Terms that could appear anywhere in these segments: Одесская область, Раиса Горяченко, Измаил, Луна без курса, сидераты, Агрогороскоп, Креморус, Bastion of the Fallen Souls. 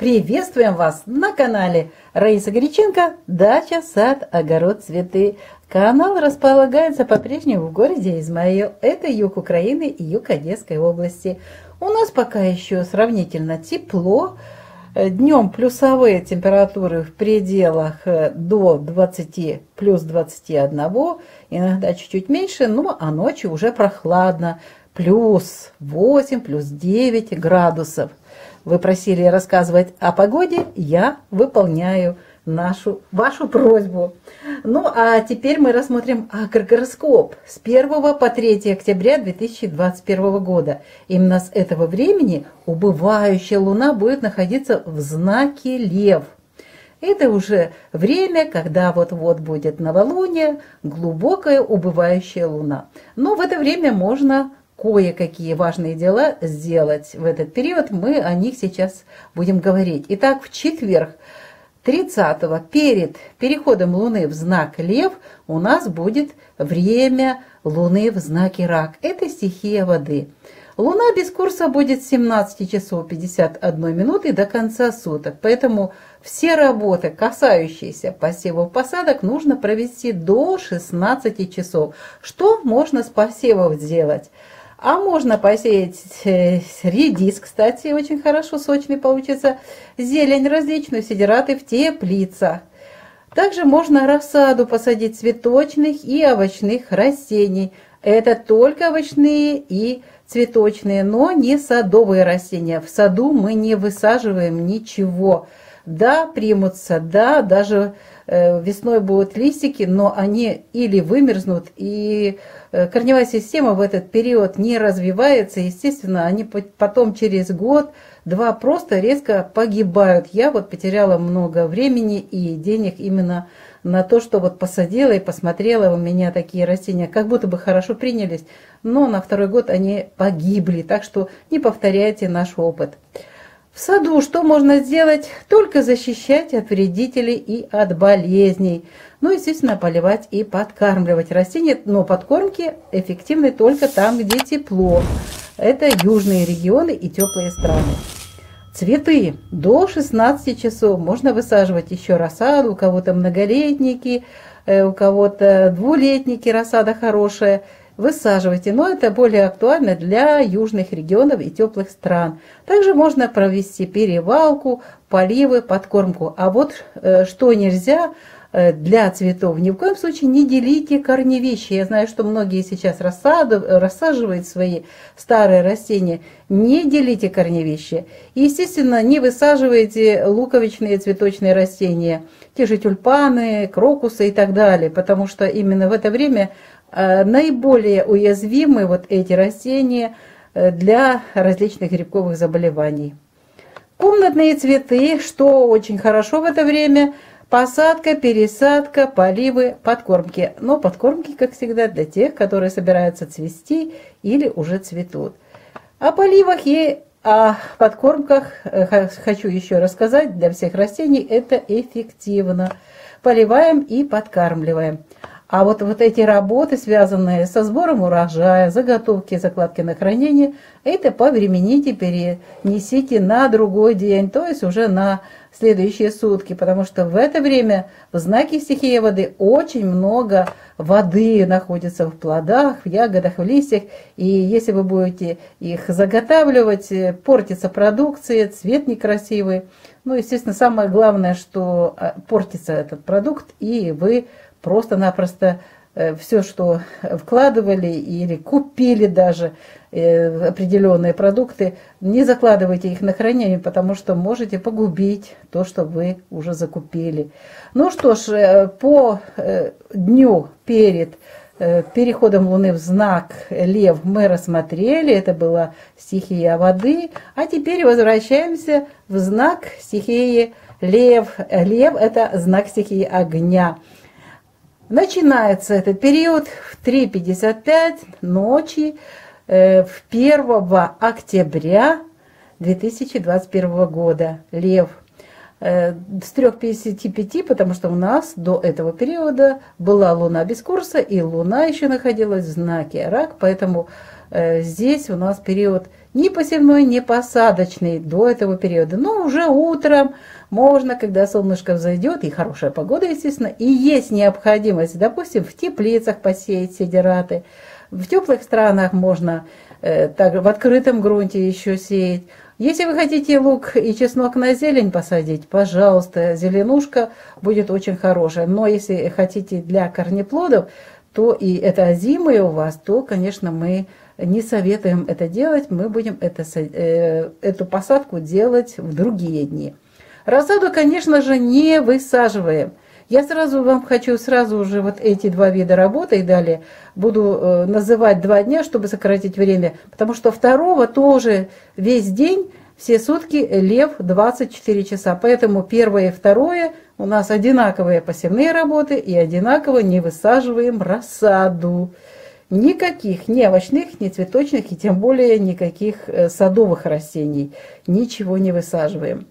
Приветствуем вас на канале Раиса Горяченко, дача, сад, огород, цветы. Канал располагается по-прежнему в городе Измаил. Это юг Украины и юг Одесской области. У нас пока еще сравнительно тепло. Днем плюсовые температуры в пределах до 20, плюс 21, иногда чуть-чуть меньше, но а ночью уже прохладно. Плюс 8, плюс 9 градусов. Вы просили рассказывать о погоде, я выполняю вашу просьбу. Ну, а теперь мы рассмотрим агрогороскоп с 1 по 3 октября 2021 года. Именно с этого времени убывающая луна будет находиться в знаке Лев. Это уже время, когда вот-вот будет новолуние, глубокая убывающая луна. Но в это время можно кое-какие важные дела сделать в этот период. Мы о них сейчас будем говорить. Итак, в четверг 30-го, перед переходом Луны в знак Лев, у нас будет время Луны в знаке Рак. Это стихия воды. Луна без курса будет с 17 часов 51 минуты до конца суток. Поэтому все работы, касающиеся посевов посадок, нужно провести до 16 часов. Что можно с посевов сделать? А можно посеять редис, кстати, очень хорошо, сочный получится, зелень различную, сидираты в теплицах. Также можно рассаду посадить цветочных и овощных растений. Это только овощные и цветочные, но не садовые растения. В саду мы не высаживаем ничего. Да, примутся, да, даже весной будут листики, но они или вымерзнут, и корневая система в этот период не развивается. Естественно, они потом через год-два просто резко погибают. Я вот потеряла много времени и денег именно на то, что вот посадила и посмотрела, у меня такие растения как будто бы хорошо принялись, но на второй год они погибли. Так что не повторяйте наш опыт. В саду что можно сделать? Только защищать от вредителей и от болезней. Ну, естественно, поливать и подкармливать растения. Но подкормки эффективны только там, где тепло. Это южные регионы и теплые страны. Цветы. До 16 часов можно высаживать еще рассаду. У кого-то многолетники, у кого-то двулетники, рассада хорошая. Высаживайте, но это более актуально для южных регионов и теплых стран. Также можно провести перевалку, поливы, подкормку. А вот что нельзя для цветов. Ни в коем случае не делите корневища. Я знаю, что многие сейчас рассаживают свои старые растения. Не делите корневища. И, естественно, не высаживайте луковичные цветочные растения. Те же тюльпаны, крокусы и так далее. Потому что именно в это время наиболее уязвимы вот эти растения для различных грибковых заболеваний. Комнатные цветы, что очень хорошо в это время, посадка, пересадка, поливы, подкормки. Но подкормки, как всегда, для тех, которые собираются цвести или уже цветут. О поливах и о подкормках хочу еще рассказать. Для всех растений это эффективно. Поливаем и подкармливаем. А вот эти работы, связанные со сбором урожая, заготовки, закладки на хранение, это повремените, перенесите на другой день, то есть уже на следующие сутки, потому что в это время в знаке стихии воды очень много воды находится в плодах, в ягодах, в листьях, и если вы будете их заготавливать, портится продукция, цвет некрасивый. Ну, естественно, самое главное, что портится этот продукт, и вы просто-напросто все, что вкладывали или купили даже определенные продукты, не закладывайте их на хранение, потому что можете погубить то, что вы уже закупили. Ну что ж, по дню перед переходом Луны в знак Лев мы рассмотрели, это была стихия воды, а теперь возвращаемся в знак стихии Лев. Лев – это знак стихии огня. Начинается этот период в 3:55 ночи в 1 октября 2021 года. Лев с 3:55, потому что у нас до этого периода была Луна без курса, и Луна еще находилась в знаке Рак, поэтому здесь у нас период ни посевной, ни посадочный до этого периода. Но уже утром можно, когда солнышко взойдет, и хорошая погода, естественно, и есть необходимость, допустим, в теплицах посеять сидираты. В теплых странах можно также в открытом грунте еще сеять. Если вы хотите лук и чеснок на зелень посадить, пожалуйста, зеленушка будет очень хорошая. Но если хотите для корнеплодов, то и это зимы у вас, то, конечно, мы не советуем это делать. Мы будем эту посадку делать в другие дни. Рассаду, конечно же, не высаживаем. Я сразу вам хочу уже вот эти два вида работы и далее буду называть 2 дня, чтобы сократить время, потому что 2-го тоже весь день, все сутки лев 24 часа. Поэтому 1-е и 2-е у нас одинаковые посевные работы и одинаково не высаживаем рассаду. Никаких ни овощных, ни цветочных и тем более никаких садовых растений. Ничего не высаживаем.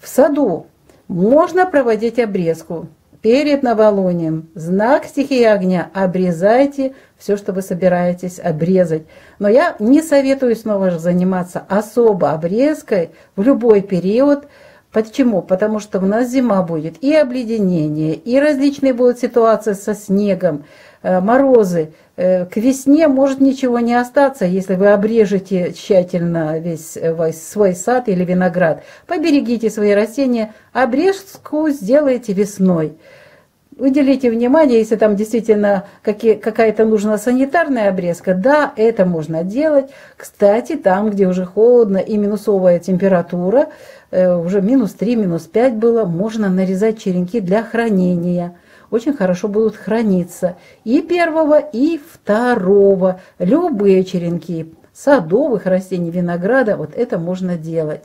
В саду можно проводить обрезку. Перед новолунием знак стихии огня. Обрезайте все, что вы собираетесь обрезать. Но я не советую снова же заниматься особо обрезкой в любой период. Почему? Потому что у нас зима будет и обледенение, и различные будут ситуации со снегом, морозы. К весне может ничего не остаться, если вы обрежете тщательно весь свой сад или виноград. Поберегите свои растения, обрезку сделайте весной. Уделите внимание, если там действительно какая-то нужна санитарная обрезка, да, это можно делать. Кстати, там, где уже холодно и минусовая температура, уже -3, -5 было, можно нарезать черенки для хранения. Очень хорошо будут храниться и 1-го, и 2-го. Любые черенки садовых растений, винограда, вот это можно делать.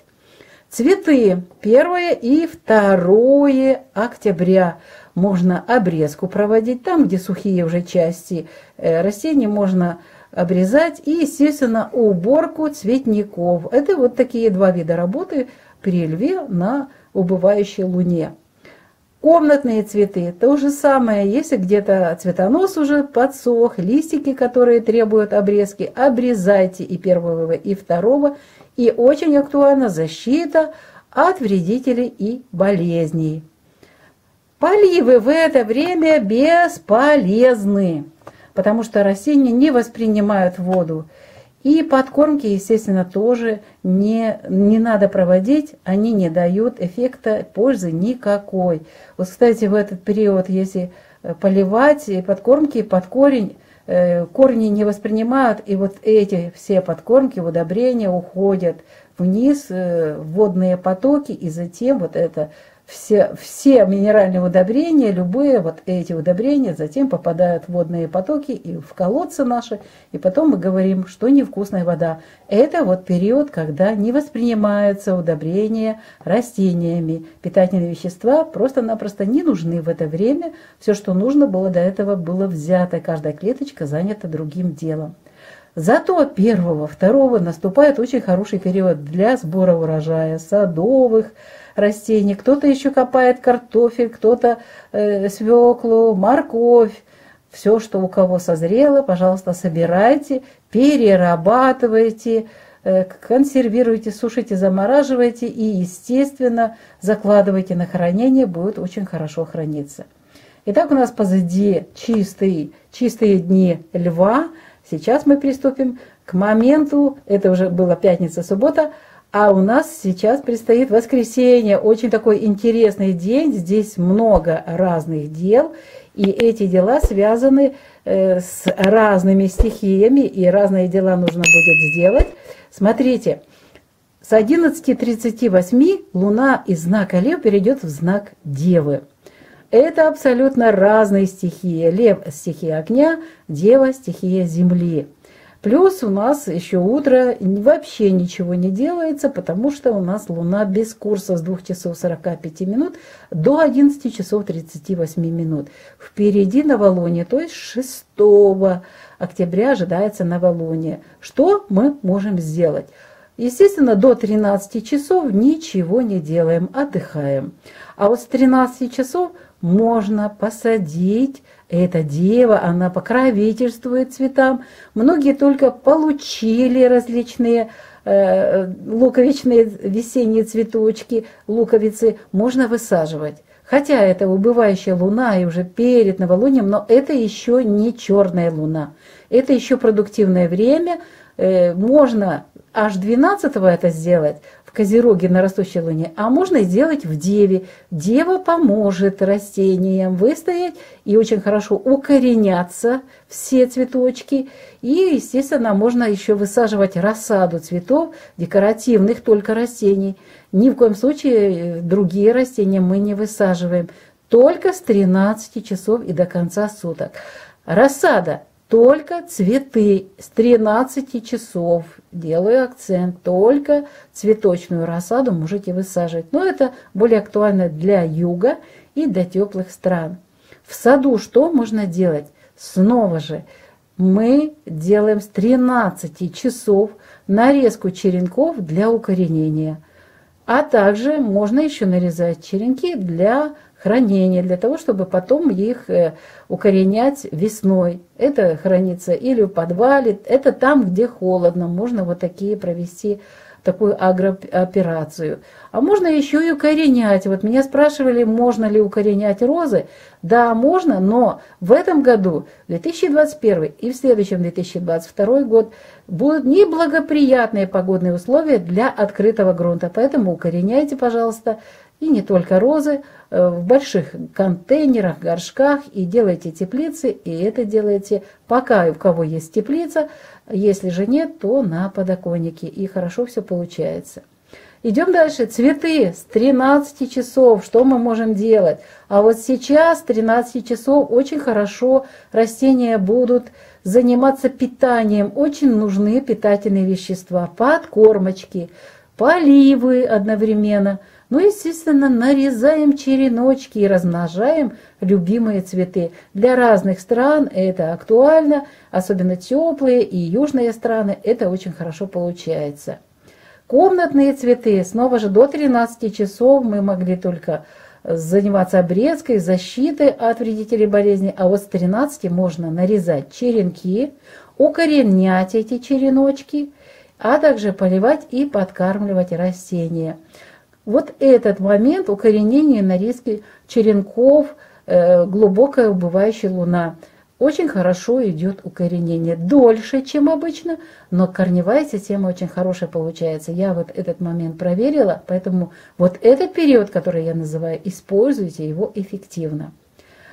Цветы 1-е и 2-е октября. Можно обрезку проводить там, где сухие уже части растений, можно обрезать. И, естественно, уборку цветников. Это вот такие 2 вида работы при льве на убывающей луне. Комнатные цветы. То же самое, если где-то цветонос уже подсох, листики, которые требуют обрезки, обрезайте и 1-го, и 2-го. И очень актуальна защита от вредителей и болезней. Поливы в это время бесполезны, потому что растения не воспринимают воду. И подкормки, естественно, тоже не надо проводить, они не дают эффекта, пользы никакой. Вот, кстати, в этот период, если поливать подкормки под корень, корни не воспринимают, и вот эти все подкормки, удобрения уходят вниз, в водные потоки, и затем вот это все минеральные удобрения, любые вот эти удобрения, затем попадают в водные потоки и в колодцы наши, и потом мы говорим, что невкусная вода. Это вот период, когда не воспринимаются удобрения растениями. Питательные вещества просто-напросто не нужны в это время. Все, что нужно было до этого, было взято. Каждая клеточка занята другим делом. Зато 1-го, 2-го наступает очень хороший период для сбора урожая, садовых растений. Кто-то еще копает картофель, кто-то свеклу, морковь. Все, что у кого созрело, пожалуйста, собирайте, перерабатывайте, консервируйте, сушите, замораживайте и, естественно, закладывайте на хранение, будет очень хорошо храниться. Итак, у нас позади чистые дни льва. Сейчас мы приступим к моменту, это уже была пятница, суббота, а у нас сейчас предстоит воскресенье, очень такой интересный день, здесь много разных дел, и эти дела связаны с разными стихиями, и разные дела нужно будет сделать. Смотрите, с 11:38 Луна из знака Лев перейдет в знак Девы. Это абсолютно разные стихии. Лев – стихия огня, Дева – стихия земли. Плюс у нас еще утро вообще ничего не делается, потому что у нас Луна без курса с 2 часов 45 минут до 11 часов 38 минут. Впереди новолуние, то есть 6 октября ожидается новолуние. Что мы можем сделать? Естественно, до 13 часов ничего не делаем, отдыхаем. А вот с 13 часов можно посадить Эта дева, она покровительствует цветам. Многие только получили различные луковичные весенние цветочки, луковицы можно высаживать. Хотя это убывающая луна и уже перед новолунием, но это еще не черная луна. Это еще продуктивное время. Можно аж 12-го это сделать в Козероге на растущей луне, а можно сделать в Деве. Дева поможет растениям выстоять и очень хорошо укоренятся все цветочки. И, естественно, можно еще высаживать рассаду цветов, декоративных только растений. Ни в коем случае другие растения мы не высаживаем. Только с 13 часов и до конца суток. Рассада. Только цветы с 13 часов, делаю акцент, только цветочную рассаду можете высаживать. Но это более актуально для юга и для теплых стран. В саду что можно делать? Снова же мы делаем с 13 часов нарезку черенков для укоренения. А также можно еще нарезать черенки для хранения, для того, чтобы потом их укоренять весной. Это хранится или в подвале, это там, где холодно. Можно вот такие провести, такую агрооперацию. А можно еще и укоренять. Вот меня спрашивали, можно ли укоренять розы. Да, можно, но в этом году, 2021 и в следующем 2022 год, будут неблагоприятные погодные условия для открытого грунта. Поэтому укореняйте, пожалуйста, и не только розы, в больших контейнерах, горшках, и делайте теплицы, и это делайте пока у кого есть теплица, если же нет, то на подоконнике, и хорошо все получается. Идем дальше. Цветы с 13 часов. Что мы можем делать? А вот сейчас с 13 часов очень хорошо растения будут заниматься питанием. Очень нужны питательные вещества, подкормочки, поливы одновременно. Ну, естественно, нарезаем череночки и размножаем любимые цветы. Для разных стран это актуально, особенно теплые и южные страны, это очень хорошо получается. Комнатные цветы, снова же до 13 часов мы могли только заниматься обрезкой, защитой от вредителей болезни, а вот с 13 можно нарезать черенки, укоренять эти череночки, а также поливать и подкармливать растения. Вот этот момент укоренения и нарезки черенков, глубокая убывающая луна. Очень хорошо идет укоренение. Дольше, чем обычно, но корневая система очень хорошая получается. Я вот этот момент проверила, поэтому вот этот период, который я называю, используйте его эффективно.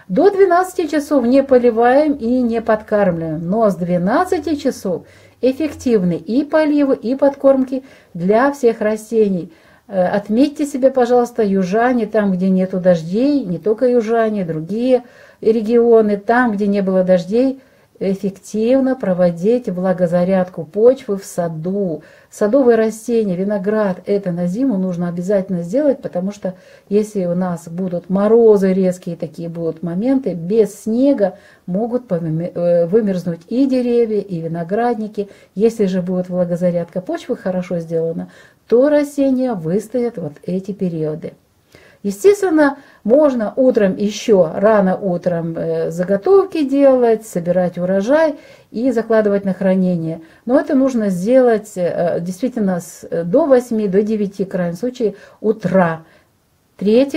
До 12 часов не поливаем и не подкармливаем, но с 12 часов эффективны и поливы, и подкормки для всех растений. Отметьте себе, пожалуйста, южане, там, где нету дождей, не только южане, другие регионы, там, где не было дождей, эффективно проводить влагозарядку почвы в саду. Садовые растения, виноград, это на зиму нужно обязательно сделать, потому что если у нас будут морозы резкие, такие будут моменты, без снега могут вымерзнуть и деревья, и виноградники. Если же будет влагозарядка почвы хорошо сделана, то растения выстоят вот эти периоды. Естественно, можно утром еще, рано утром заготовки делать, собирать урожай и закладывать на хранение. Но это нужно сделать действительно до 8, до 9, в крайнем случае, утра 3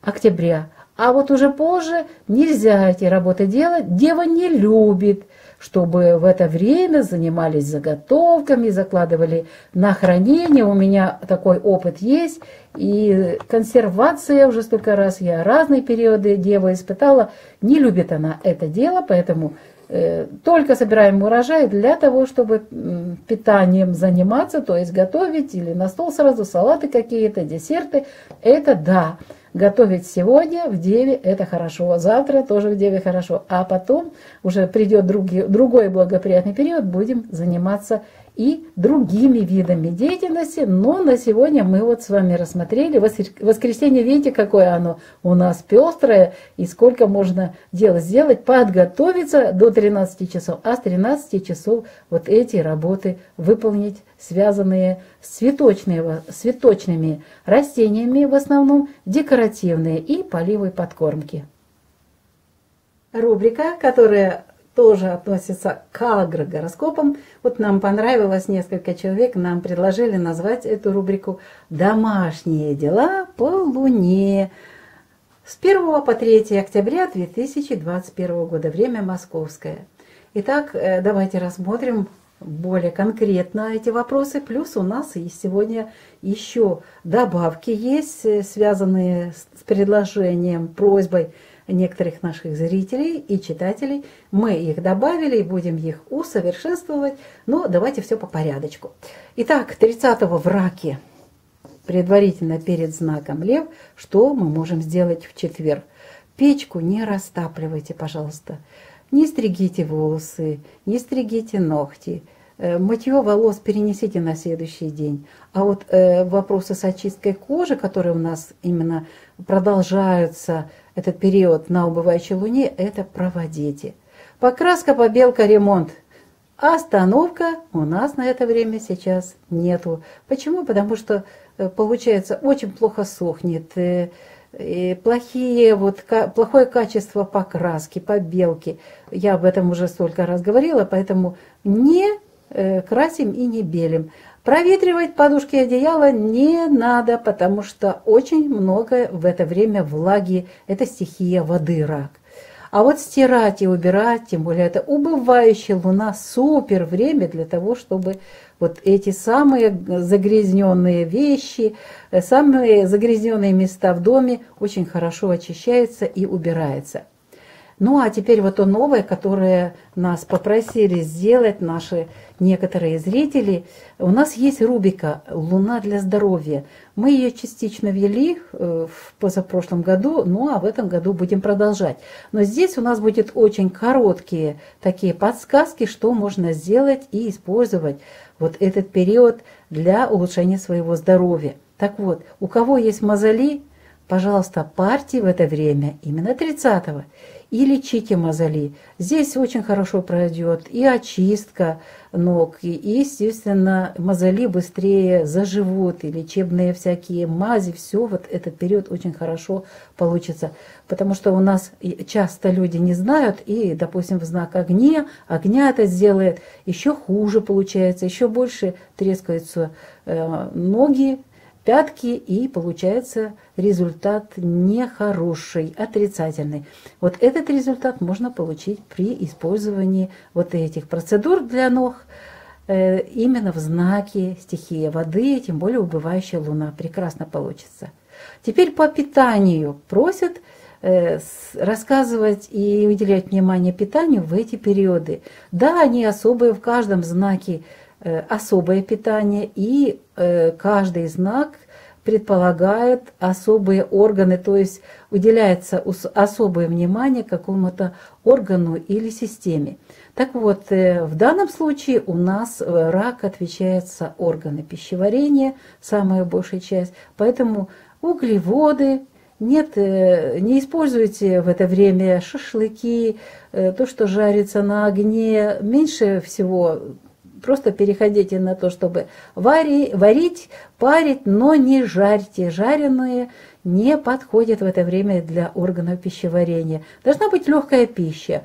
октября. А вот уже позже нельзя эти работы делать. Дева не любит, чтобы в это время занимались заготовками, закладывали на хранение. У меня такой опыт есть. И консервация уже столько раз я разные периоды дева испытала. Не любит она это дело, поэтому только собираем урожай для того, чтобы питанием заниматься, то есть готовить или на стол сразу салаты какие-то, десерты. Это да. Готовить сегодня в Деве это хорошо, завтра тоже в Деве хорошо, а потом уже придет другой благоприятный период, будем заниматься и другими видами деятельности. Но на сегодня мы вот с вами рассмотрели воскресенье, видите, какое оно у нас пестрое, и сколько можно дел сделать, подготовиться до 13 часов, а с 13 часов вот эти работы выполнить, связанные с цветочными растениями в основном, декоративные и поливы подкормки. рубрика, которая тоже относится к агрогороскопам. Вот нам понравилось, несколько человек нам предложили назвать эту рубрику «Домашние дела по Луне» с 1 по 3 октября 2021 года, время московское. Итак, давайте рассмотрим более конкретно эти вопросы. Плюс у нас и сегодня еще добавки есть, связанные с предложением, просьбой некоторых наших зрителей и читателей. Мы их добавили и будем их усовершенствовать. Но давайте все по порядочку. Итак, 30-го в Раке, предварительно перед знаком Лев, что мы можем сделать в четверг? Печку не растапливайте, пожалуйста. Не стригите волосы, не стригите ногти. Мытье волос перенесите на следующий день. А вот вопросы с очисткой кожи, которые у нас именно продолжаются, этот период на убывающей луне, это проводите. Покраска, побелка, ремонт. Остановка у нас на это время сейчас нету. Почему? Потому что, получается, очень плохо сохнет. И плохое качество покраски, побелки. Я об этом уже столько раз говорила, поэтому не красим и не белим. Проветривать подушки и одеяло не надо, потому что очень много в это время влаги. Это стихия воды, Рак. А вот стирать и убирать, тем более это убывающая луна, супер время для того, чтобы вот эти самые загрязненные вещи, самые загрязненные места в доме очень хорошо очищаются и убираются. Ну а теперь вот то новое, которое нас попросили сделать наши некоторые зрители. У нас есть рубрика «Луна для здоровья». Мы ее частично ввели в позапрошлом году, ну а в этом году будем продолжать. Но здесь у нас будут очень короткие такие подсказки, что можно сделать и использовать вот этот период для улучшения своего здоровья. Так вот, у кого есть мозоли, пожалуйста, парьте в это время именно 30-го. И лечите мозоли. Здесь очень хорошо пройдет и очистка ног, и, естественно, мозоли быстрее заживут, и лечебные всякие мази, все вот этот период очень хорошо получится. Потому что у нас часто люди не знают, и, допустим, в знак огня это сделает, еще хуже получается, еще больше трескаются ноги, пятки, и получается результат нехороший, отрицательный. Вот этот результат можно получить при использовании вот этих процедур для ног, именно в знаке стихии воды, тем более убывающая луна. Прекрасно получится. Теперь по питанию. Просят рассказывать и уделять внимание питанию в эти периоды. Да, они особые, в каждом знаке особое питание, и каждый знак предполагает особые органы, то есть уделяется особое внимание какому-то органу или системе. Так вот, в данном случае у нас Рак отвечает за органы пищеварения, самая большая часть, поэтому углеводы, нет, не используйте в это время шашлыки, то, что жарится на огне, меньше всего. Просто переходите на то, чтобы варить, парить, но не жарьте. Жареные не подходят в это время для органов пищеварения. Должна быть легкая пища.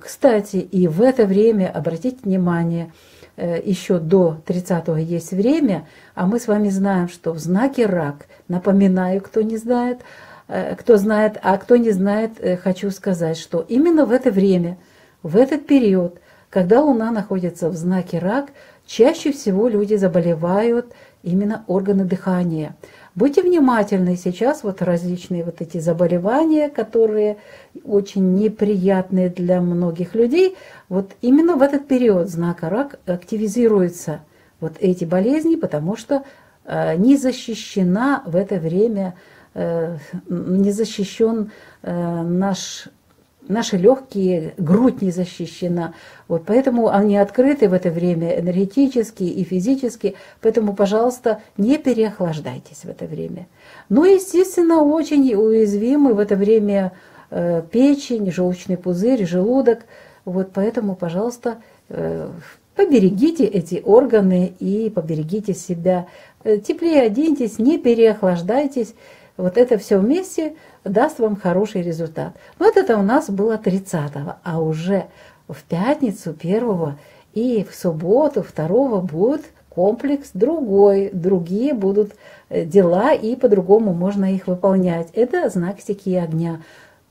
Кстати, и в это время, обратите внимание, еще до 30-го есть время, а мы с вами знаем, что в знаке Рак, напоминаю, кто знает, а кто не знает, хочу сказать, что именно в это время, в этот период, когда Луна находится в знаке Рак, чаще всего люди заболевают именно органы дыхания. Будьте внимательны, сейчас вот различные вот эти заболевания, которые очень неприятные для многих людей, вот именно в этот период знака Рак активизируются вот эти болезни, потому что не защищен Наши легкие, грудь не защищена. Вот поэтому они открыты в это время энергетически и физически. Поэтому, пожалуйста, не переохлаждайтесь в это время. Ну, естественно, очень уязвимы в это время печень, желчный пузырь, желудок. Вот поэтому, пожалуйста, поберегите эти органы и поберегите себя. Теплее оденьтесь, не переохлаждайтесь. Вот это все вместе даст вам хороший результат. Вот это у нас было 30-го, а уже в пятницу 1-го и в субботу 2-го будет комплекс другой, другие будут дела, и по-другому можно их выполнять. Это знак стихии огня.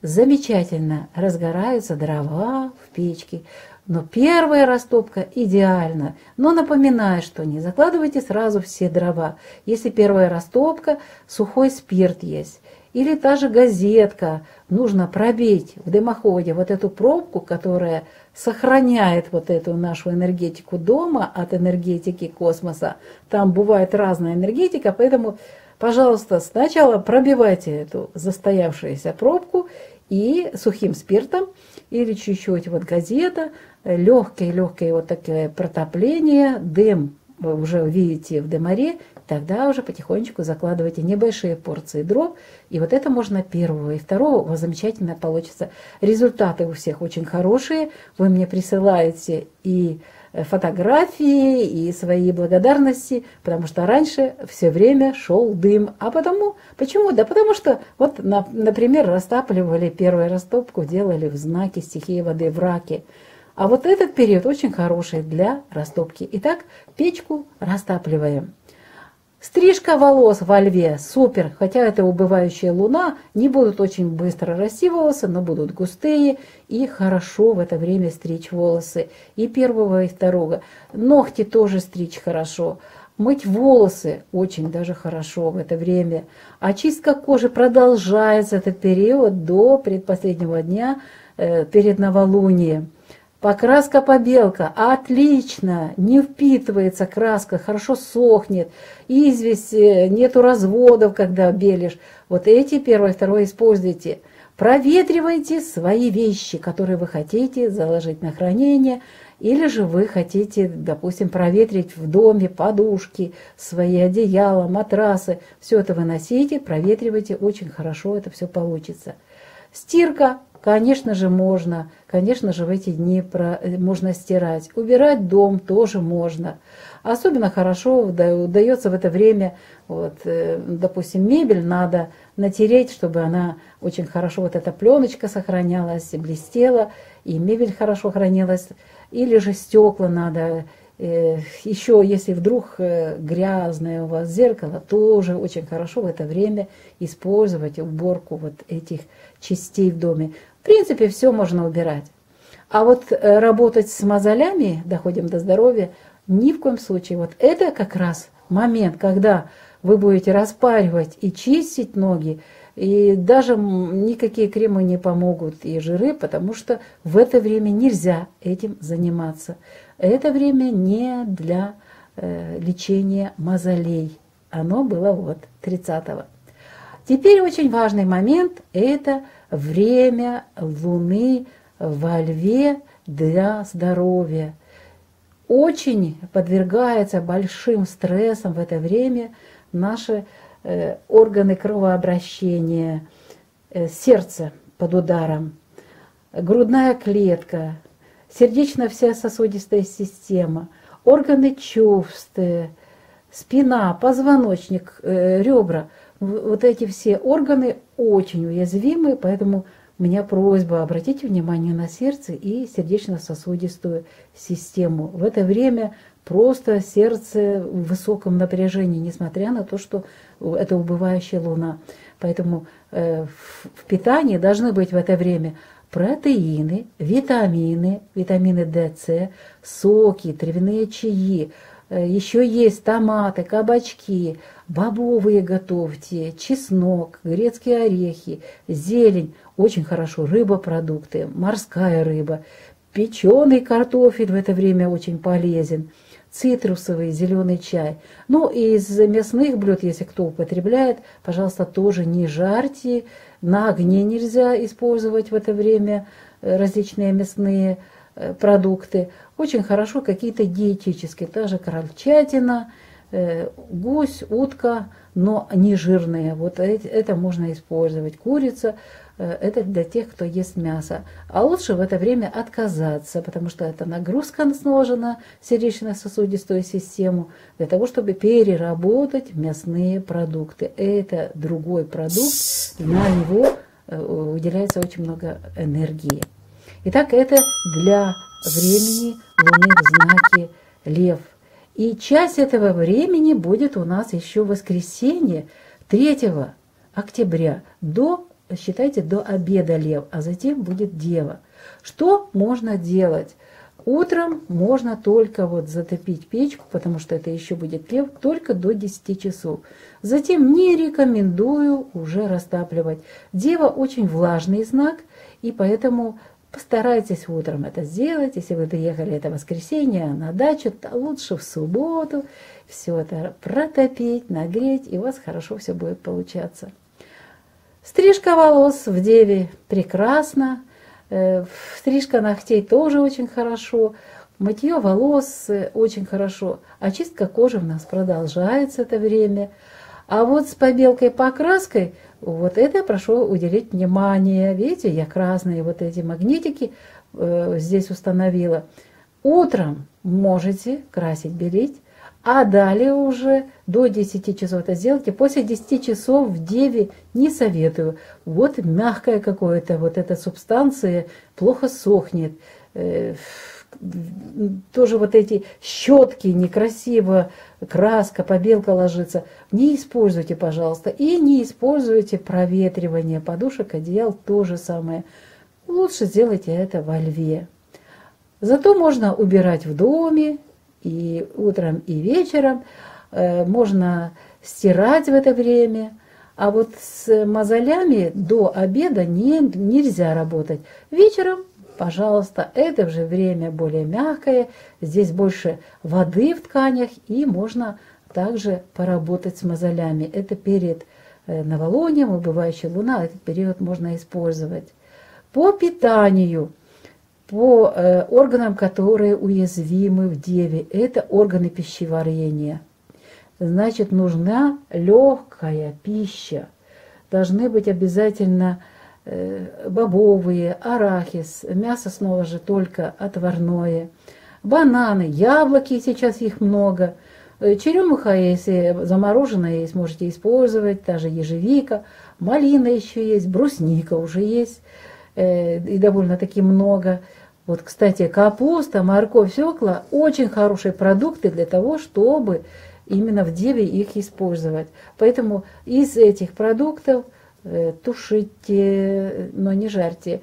Замечательно разгораются дрова в печке. Но первая растопка идеальна. Но напоминаю, что не закладывайте сразу все дрова. Если первая растопка, сухой спирт есть. Или та же газетка. Нужно пробить в дымоходе вот эту пробку, которая сохраняет вот эту нашу энергетику дома от энергетики космоса. Там бывает разная энергетика, поэтому, пожалуйста, сначала пробивайте эту застоявшуюся пробку и сухим спиртом, или чуть-чуть вот газета, легкое вот такое протопление, дым вы уже увидите в дымаре, тогда уже потихонечку закладывайте небольшие порции дров, и вот это можно 1-го и 2-го, у вас замечательно получится. Результаты у всех очень хорошие, вы мне присылаете и фотографии, и свои благодарности, потому что раньше все время шел дым. А потому, почему? Да потому что, вот, например, растапливали первую растопку, делали в знаке стихии воды, в раке. А вот этот период очень хороший для растопки. Итак, печку растапливаем. Стрижка волос во льве, супер, хотя это убывающая луна, не будут очень быстро расти волосы, но будут густые, и хорошо в это время стричь волосы, и 1-го, и 2-го. Ногти тоже стричь хорошо, мыть волосы очень даже хорошо в это время. Очистка кожи продолжается этот период до предпоследнего дня перед новолунием. Покраска-побелка отлично, не впитывается краска, хорошо сохнет, известь, нету разводов, когда белишь. Вот эти 1-е, 2-е используйте. Проветривайте свои вещи, которые вы хотите заложить на хранение, или же вы хотите, допустим, проветрить в доме подушки, свои одеяла, матрасы. Все это выносите, проветривайте, очень хорошо это все получится. Стирка. Конечно же можно, конечно же в эти дни можно стирать. Убирать дом тоже можно. Особенно хорошо удается в это время, вот, допустим, мебель надо натереть, чтобы она очень хорошо, вот эта пленочка сохранялась, блестела, и мебель хорошо хранилась. Или же стекла надо. Еще, если вдруг грязное у вас зеркало, тоже очень хорошо в это время использовать уборку вот этих частей в доме. В принципе, все можно убирать. А вот работать с мозолями, доходим до здоровья, ни в коем случае. Вот это как раз момент, когда вы будете распаривать и чистить ноги, и даже никакие кремы не помогут, и жиры, потому что в это время нельзя этим заниматься. Это время не для лечения мозолей. Оно было вот 30-го. Теперь очень важный момент – это время Луны во Льве для здоровья. Очень подвергается большим стрессам в это время наши органы кровообращения, сердце под ударом, грудная клетка, сердечно-сосудистая система, органы чувств, спина, позвоночник, ребра. Вот эти все органы очень уязвимы, поэтому у меня просьба, обратите внимание на сердце и сердечно-сосудистую систему. В это время просто сердце в высоком напряжении, несмотря на то, что это убывающая луна. Поэтому в питании должны быть в это время протеины, витамины, витамины D, С, соки, травяные чаи. Еще есть томаты, кабачки, бобовые готовьте, чеснок, грецкие орехи, зелень. Очень хорошо рыбопродукты, морская рыба. Печеный картофель в это время очень полезен. Цитрусовый, зеленый чай. Ну, и из мясных блюд, если кто употребляет, пожалуйста, тоже не жарьте. На огне нельзя использовать в это время различные мясные продукты. Очень хорошо какие-то диетические, та же крольчатина, гусь, утка, но не жирные. Вот это можно использовать. Курица, это для тех, кто ест мясо. А лучше в это время отказаться, потому что эта нагрузка наложена в сердечно-сосудистую систему, для того, чтобы переработать мясные продукты. Это другой продукт, на него уделяется очень много энергии. Итак, это для времени Луны в знаке Лев. И часть этого времени будет у нас еще в воскресенье 3 октября, считайте, до обеда Лев, а затем будет Дева. Что можно делать? Утром можно только вот затопить печку, потому что это еще будет Лев, только до 10 часов. Затем не рекомендую уже растапливать. Дева очень влажный знак, и поэтому постарайтесь утром это сделать. Если вы доехали это воскресенье на дачу, то лучше в субботу все это протопить, нагреть, и у вас хорошо все будет получаться. Стрижка волос в Деве прекрасно, стрижка ногтей тоже очень хорошо, мытье волос очень хорошо, очистка кожи у нас продолжается это время. А вот с побелкой, покраской, вот это прошу уделить внимание. Видите, я красные вот эти магнитики здесь установила. Утром можете красить, белить, а далее уже до 10 часов это сделайте. После 10 часов в Деве не советую. Вот мягкая какая-то вот эта субстанция, плохо сохнет. Тоже вот эти щетки, некрасиво, краска, побелка ложится. Не используйте, пожалуйста. И не используйте проветривание подушек, одеял, то же самое. Лучше сделайте это во Льве. Зато можно убирать в доме и утром, и вечером. Можно стирать в это время. А вот с мозолями до обеда нельзя работать. Вечером, пожалуйста, это же время более мягкое, здесь больше воды в тканях, и можно также поработать с мозолями. Это перед новолунием, убывающая луна, этот период можно использовать. По питанию, по органам, которые уязвимы в Деве, это органы пищеварения. Значит, нужна легкая пища, должны быть обязательно бобовые, арахис, мясо снова же только отварное, бананы, яблоки, сейчас их много, черемуха, если замороженная есть, можете использовать, та же ежевика, малина еще есть, брусника уже есть, и довольно-таки много. Вот, кстати, капуста, морковь, свекла – очень хорошие продукты для того, чтобы именно в Деве их использовать. Поэтому из этих продуктов тушите, но не жарьте,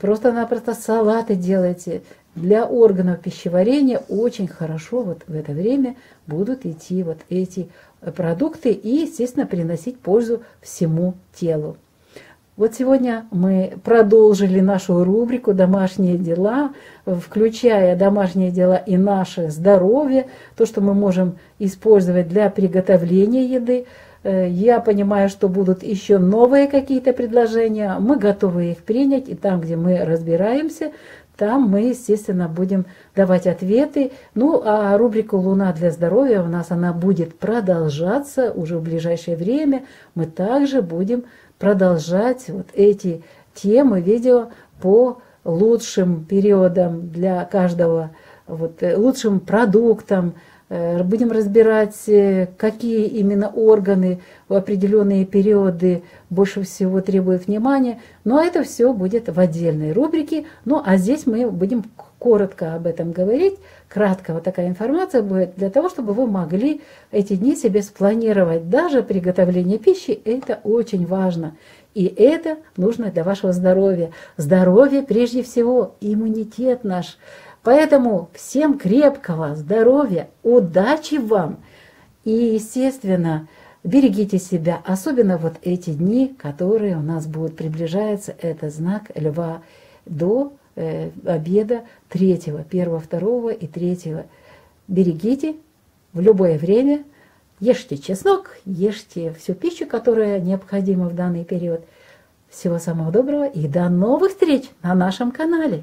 просто-напросто салаты делайте. Для органов пищеварения очень хорошо вот в это время будут идти вот эти продукты и, естественно, приносить пользу всему телу. Вот сегодня мы продолжили нашу рубрику «Домашние дела», включая домашние дела и наше здоровье, то, что мы можем использовать для приготовления еды. Я понимаю, что будут еще новые какие-то предложения, мы готовы их принять, и там, где мы разбираемся, там мы, естественно, будем давать ответы. Ну, а рубрика «Луна для здоровья» у нас она будет продолжаться уже в ближайшее время. Мы также будем продолжать вот эти темы, видео по лучшим периодам для каждого, вот, лучшим продуктам. Будем разбирать, какие именно органы в определенные периоды больше всего требуют внимания. Но это все будет в отдельной рубрике. Ну а здесь мы будем коротко об этом говорить. Кратко вот такая информация будет для того, чтобы вы могли эти дни себе спланировать. Даже приготовление пищи – это очень важно. И это нужно для вашего здоровья. Здоровье прежде всего, иммунитет наш. Поэтому всем крепкого здоровья, удачи вам и, естественно, берегите себя, особенно вот эти дни, которые у нас будут приближаться, это знак Льва до обеда 3-го, 1-го, 2-го и 3-го. Берегите в любое время, ешьте чеснок, ешьте всю пищу, которая необходима в данный период. Всего самого доброго и до новых встреч на нашем канале!